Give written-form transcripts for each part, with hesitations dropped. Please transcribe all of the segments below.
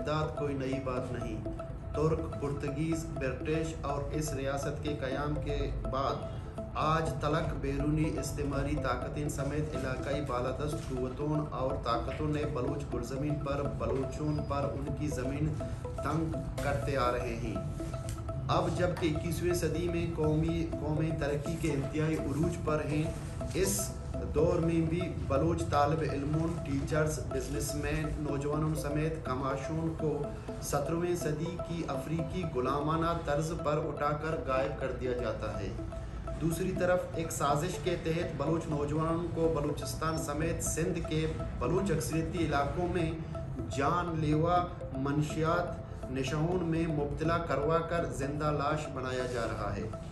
इमदाद कोई नई बात नहीं। तुर्क, पुर्तगीज़, ब्रिटिश और इस रियासत के क़याम के बाद आज तलक बैरूनी इस्तेमारी ताकतें समेत इलाकाई बालादस्त कुव्वतों और ताकतों ने बलोच गुलज़मीन पर बलोचों पर उनकी ज़मीन तंग करते आ रहे हैं। अब जबकि 21वीं सदी में कौमें तरक्की के इंतहाई उरूज पर हैं, इस दौर में भी बलोच तालब इल्मों, टीचर्स, बिजनेसमैन, नौजवानों समेत कमाशों को 17वीं सदी की अफ्रीकी गुलामाना तर्ज पर उठाकर गायब कर दिया जाता है। दूसरी तरफ एक साजिश के तहत बलोच नौजवानों को बलूचिस्तान समेत सिंध के बलोच अक्सरियती इलाकों में जानलेवा मनशियात नशाओं में मुब्तला करवा कर जिंदा लाश बनाया जा रहा है।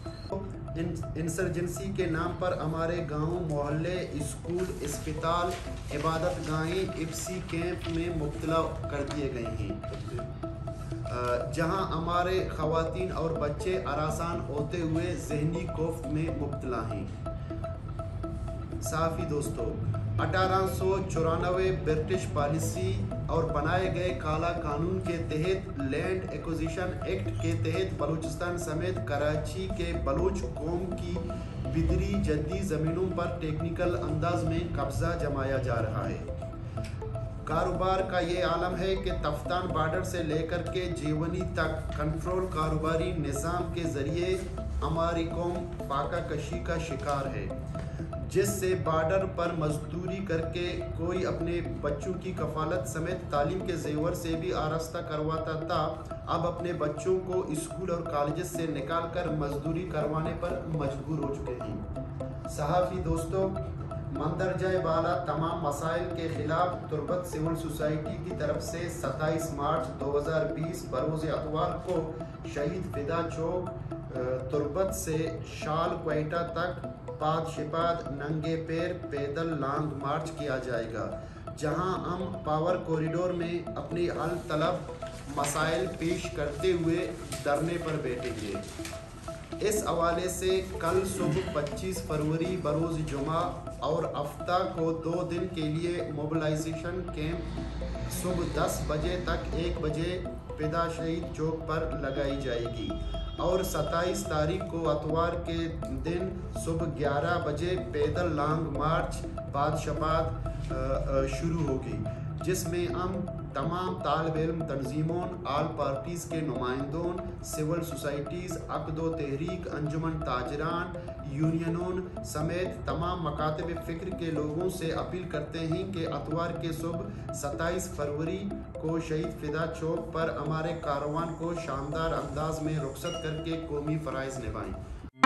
इंसर्जेंसी के नाम पर हमारे गांव, मोहल्ले, स्कूल, अस्पताल, इबादत गाहें एफसी कैंप में मुब्तला कर दिए गए हैं, जहां हमारे खवातीन और बच्चे आरासान होते हुए जहनी खौफ में मुब्तला हैं। साफ़ी दोस्तों, 1894 ब्रिटिश पॉलिसी और बनाए गए काला कानून के तहत लैंड एक्विजिशन एक्ट के तहत बलूचिस्तान समेत कराची के बलूच कौम की बिदरी जद्दी ज़मीनों पर टेक्निकल अंदाज में कब्ज़ा जमाया जा रहा है। कारोबार का ये आलम है कि तफ्तान बार्डर से लेकर के जीवनी तक कंट्रोल कारोबारी निज़ाम के ज़रिए हमारी कौम फाका कशी का शिकार है, जिससे बार्डर पर मजदूरी करके कोई अपने बच्चों की कफालत समेत तालीम के जेवर से भी आरास्ता करवाता था। अब अपने बच्चों को स्कूल और कॉलेज से निकाल कर मजदूरी करवाने पर मजबूर हो चुके हैं। सहाफ़ी दोस्तों, मंदरजाए बाला तमाम मसाइल के खिलाफ तुरबत सिविल सोसाइटी की तरफ से 27 मार्च 2020 बरोज़ अतवार को शहीद फ़िदा चौक, तुरबत से शाल क्वेटा तक पाद शिपाद नंगे पैर पैदल लॉन्ग मार्च किया जाएगा, जहां हम पावर कॉरिडोर में अपनी हल तलब मसाइल पेश करते हुए धरने पर बैठेंगे। इस हवाले से कल सुबह 25 फरवरी बरोज़ जुमा और हफ्ता को 2 दिन के लिए मोबिलाइजेशन कैंप सुबह 10 बजे तक 1 बजे पैदा शहीद चौक पर लगाई जाएगी और 27 तारीख को अतवार के दिन सुबह 11 बजे पैदल लॉन्ग मार्च बादशाबाद शुरू होगी, जिसमें हम तमाम तालब इल्म तनजीमों, आल पार्टीज़ के नुमाइंदों, सिविल सोसाइटीज़, अक़्दो तहरीक, अंजुमन ताजरान, यूनियनों समेत तमाम मकातब फ़िक्र के लोगों से अपील करते हैं कि अतवार के सुबह 27 फरवरी को शहीद फ़िदा चौक पर हमारे कारवान को शानदार अंदाज में रुख्सत करके कौमी फ़राइज़ निभाएँ।